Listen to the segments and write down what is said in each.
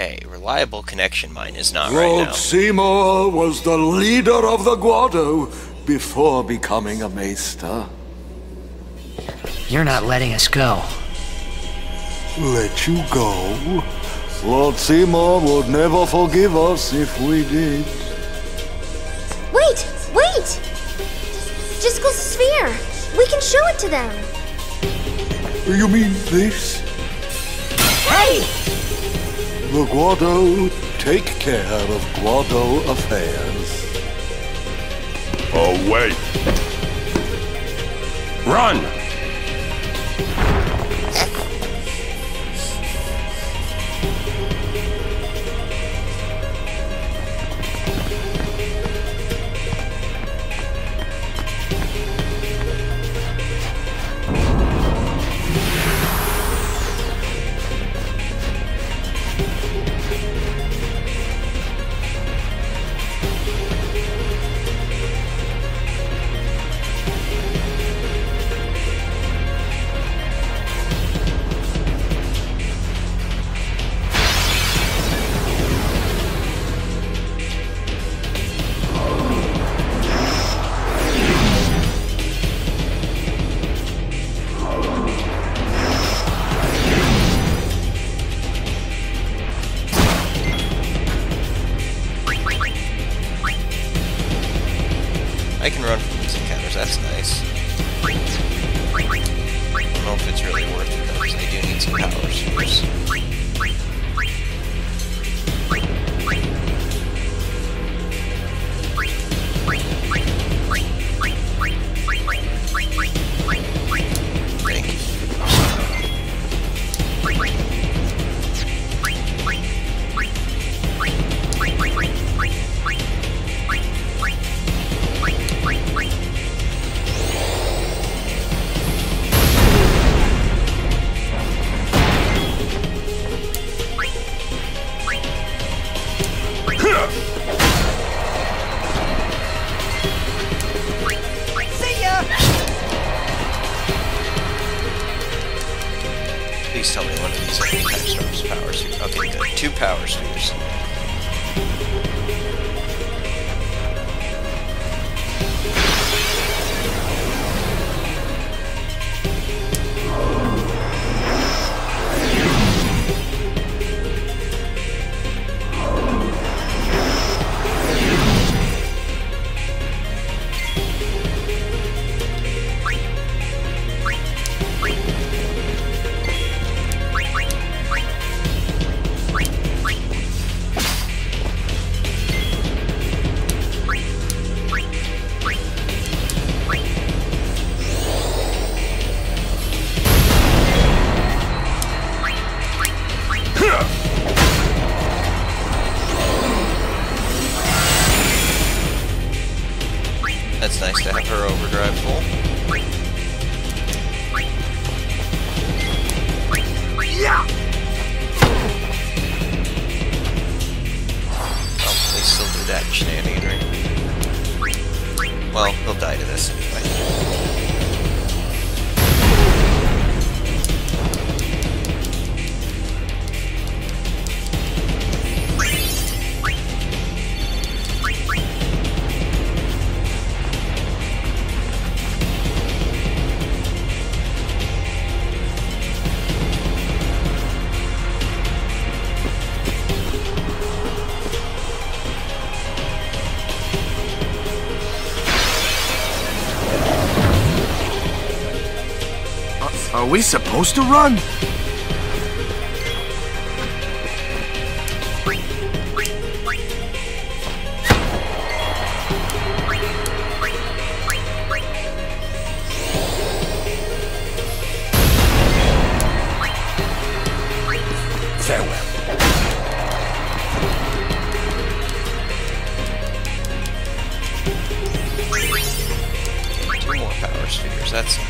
Okay, reliable connection mine is not right now. Lord Seymour was the leader of the Guado before becoming a Maester. You're not letting us go. Let you go? Lord Seymour would never forgive us if we did. Wait! Wait! Jiskel's sphere! We can show it to them! You mean this? Hey! The Guado take care of Guado affairs. Oh, wait! Run! I can run from these encounters, that's nice. I don't know if it's really worth it though, because I do need some powers first. Please tell me one of these Storm's power spheres. Okay, good. Two power spheres. That's nice to have her overdrive full. Yeah. Oh, they still do that shenanigan, right? Well, he'll die to this anyway. Are we supposed to run? Farewell. Two more power spheres, that's nice.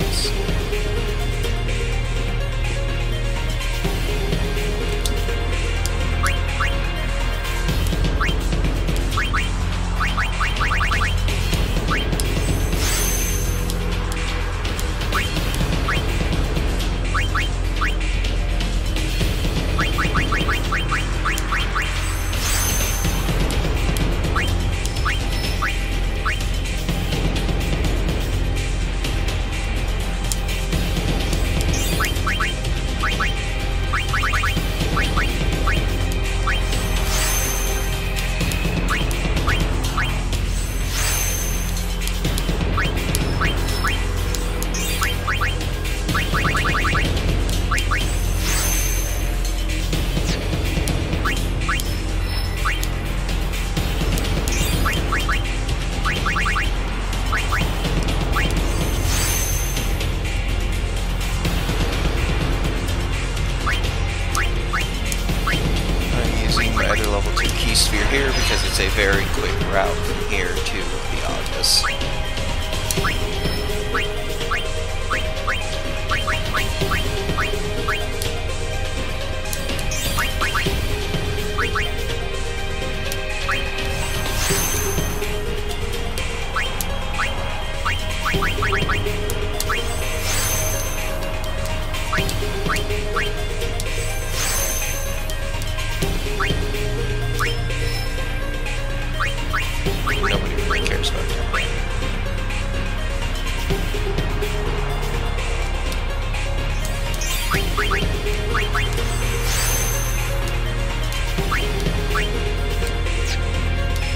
here because it's a very quick route from here to the office.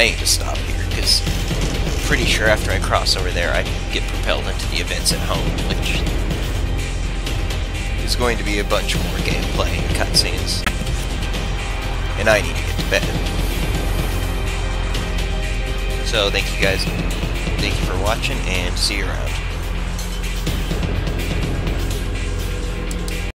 I need to stop here, because I'm pretty sure after I cross over there, I can get propelled into the events at home, which is going to be a bunch more gameplay and cutscenes. And I need to get to bed. So, thank you guys. Thank you for watching, and see you around.